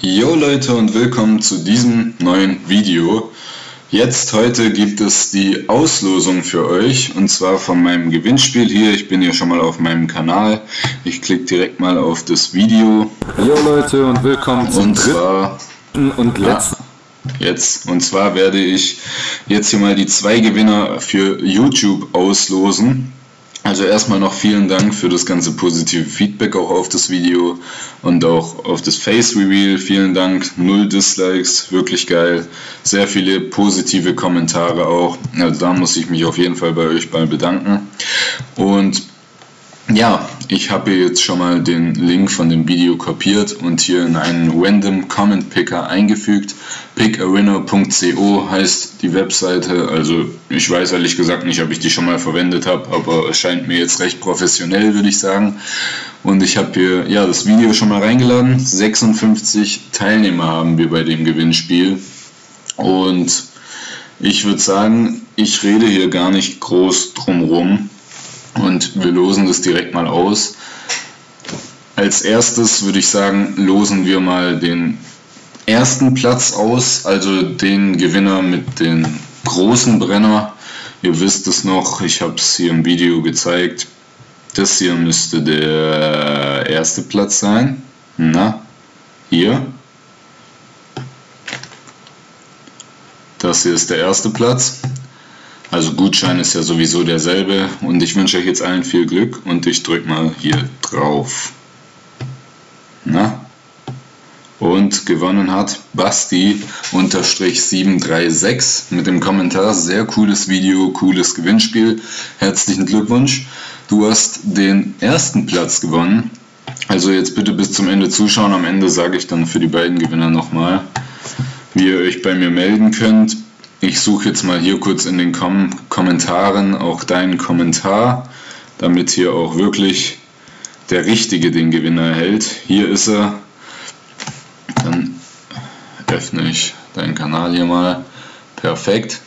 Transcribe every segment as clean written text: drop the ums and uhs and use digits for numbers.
Jo Leute und willkommen zu diesem neuen Video. Heute gibt es die Auslosung für euch und zwar von meinem Gewinnspiel hier. Ich bin ja schon mal auf meinem Kanal. Ich klicke direkt mal auf das Video. Jo Leute und willkommen zum dritten und letzten. Und zwar werde ich jetzt hier mal die zwei Gewinner für YouTube auslosen. Also erstmal noch vielen Dank für das ganze positive Feedback auch auf das Video und auch auf das Face Reveal. Vielen Dank, 0 Dislikes, wirklich geil. Sehr viele positive Kommentare auch. Also da muss ich mich auf jeden Fall bei euch bedanken. Und ja, ich habe jetzt schon mal den Link von dem Video kopiert und hier in einen Random Comment Picker eingefügt. pick-a-winner.co heißt die Webseite, also ich weiß ehrlich gesagt nicht, ob ich die schon mal verwendet habe, aber es scheint mir jetzt recht professionell, würde ich sagen. Und ich habe hier ja das Video schon mal reingeladen. 56 Teilnehmer haben wir bei dem Gewinnspiel und ich würde sagen, ich rede hier gar nicht groß drum rum und wir losen das direkt mal aus. Als erstes würde ich sagen, losen wir mal den ersten Platz aus, also den Gewinner mit den großen Brenner. Ihr wisst es noch, ich habe es hier im Video gezeigt. Das hier müsste der erste Platz sein. Na, hier. Das hier ist der erste Platz. Also Gutschein ist ja sowieso derselbe und ich wünsche euch jetzt allen viel Glück und ich drücke mal hier drauf. Na? Und gewonnen hat Basti_736 mit dem Kommentar: sehr cooles Video, cooles Gewinnspiel. Herzlichen Glückwunsch, du hast den ersten Platz gewonnen. Also jetzt bitte bis zum Ende zuschauen, am Ende sage ich dann für die beiden Gewinner nochmal, wie ihr euch bei mir melden könnt. Ich suche jetzt mal hier kurz in den Kommentaren auch deinen Kommentar, damit hier auch wirklich der Richtige den Gewinner erhält. Hier ist er. Dann öffne ich deinen Kanal hier mal. Perfekt.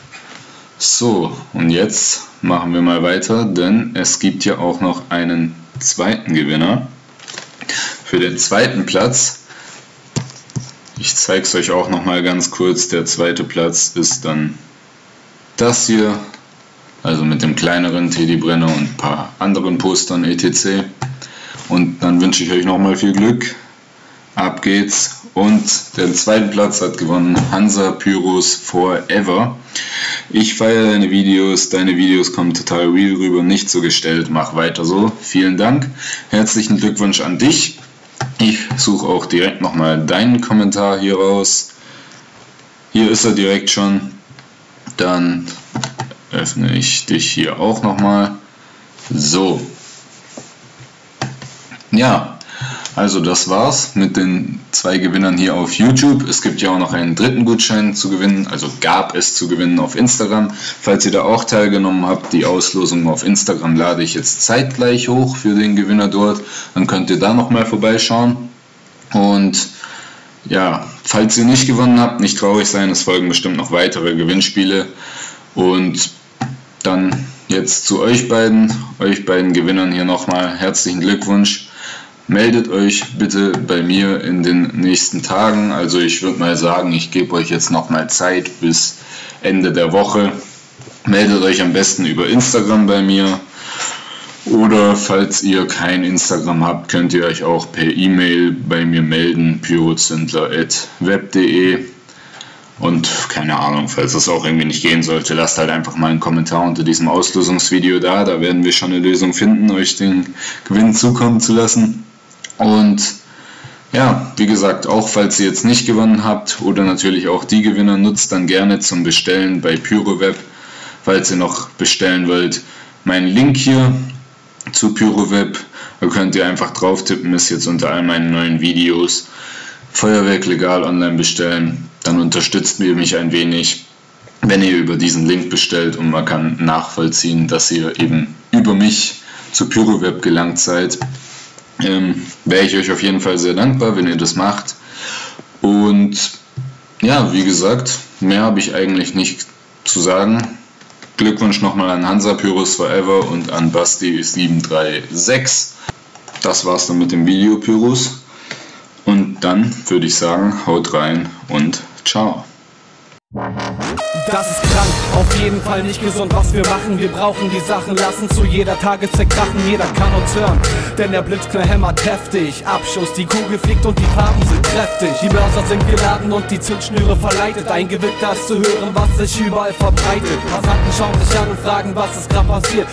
So, und jetzt machen wir mal weiter, denn es gibt ja auch noch einen zweiten Gewinner. Für den zweiten Platz. Ich zeige es euch auch noch mal ganz kurz. Der zweite Platz ist dann das hier, also mit dem kleineren Teddybrenner und ein paar anderen Postern etc. Und dann wünsche ich euch noch mal viel Glück. Ab geht's. Und den zweiten Platz hat gewonnen Hansa Pyrus Forever. Ich feiere deine Videos kommen total real rüber, nicht so gestellt, mach weiter so. Vielen Dank, herzlichen Glückwunsch an dich. Ich suche auch direkt nochmal deinen Kommentar hier raus. Hier ist er direkt schon. Dann öffne ich dich hier auch nochmal. So. Ja, also das war's mit den zwei Gewinnern hier auf YouTube. Es gibt ja auch noch einen dritten Gutschein zu gewinnen, also gab es zu gewinnen auf Instagram. Falls ihr da auch teilgenommen habt, die Auslosung auf Instagram lade ich jetzt zeitgleich hoch für den Gewinner dort. Dann könnt ihr da nochmal vorbeischauen. Und ja, falls ihr nicht gewonnen habt, nicht traurig sein, es folgen bestimmt noch weitere Gewinnspiele. Und dann jetzt zu euch beiden Gewinnern hier nochmal herzlichen Glückwunsch. Meldet euch bitte bei mir in den nächsten Tagen, also ich würde mal sagen, ich gebe euch jetzt nochmal Zeit bis Ende der Woche. Meldet euch am besten über Instagram bei mir oder falls ihr kein Instagram habt, könnt ihr euch auch per E-Mail bei mir melden, pyrozuendler@web.de. Und keine Ahnung, falls das auch irgendwie nicht gehen sollte, lasst halt einfach mal einen Kommentar unter diesem Auslosungsvideo da, da werden wir schon eine Lösung finden, euch den Gewinn zukommen zu lassen. Und ja, wie gesagt, auch falls ihr jetzt nicht gewonnen habt oder natürlich auch die Gewinner, nutzt dann gerne zum Bestellen bei PyroWeb, falls ihr noch bestellen wollt. Mein Link hier zu PyroWeb, da könnt ihr einfach drauf tippen, ist jetzt unter all meinen neuen Videos. Feuerwerk legal online bestellen, dann unterstützt ihr mich ein wenig, wenn ihr über diesen Link bestellt und man kann nachvollziehen, dass ihr eben über mich zu PyroWeb gelangt seid. Wäre ich euch auf jeden Fall sehr dankbar, wenn ihr das macht. Und ja, wie gesagt, mehr habe ich eigentlich nicht zu sagen. Glückwunsch nochmal an Hansa Pyrus Forever und an Basti736. Das war's dann mit dem Video, Pyrus. Und dann würde ich sagen, haut rein und ciao. Das ist krank, auf jeden Fall nicht gesund, was wir machen. Wir brauchen die Sachen, lassen zu jeder Tageszeit krachen. Jeder kann uns hören, denn der Blitzknall hämmert heftig. Abschuss, die Kugel fliegt und die Farben sind kräftig. Die Mörser sind geladen und die Zündschnüre verleitet. Ein Gewitter ist zu hören, was sich überall verbreitet. Passanten schauen sich an und fragen, was ist gerade passiert.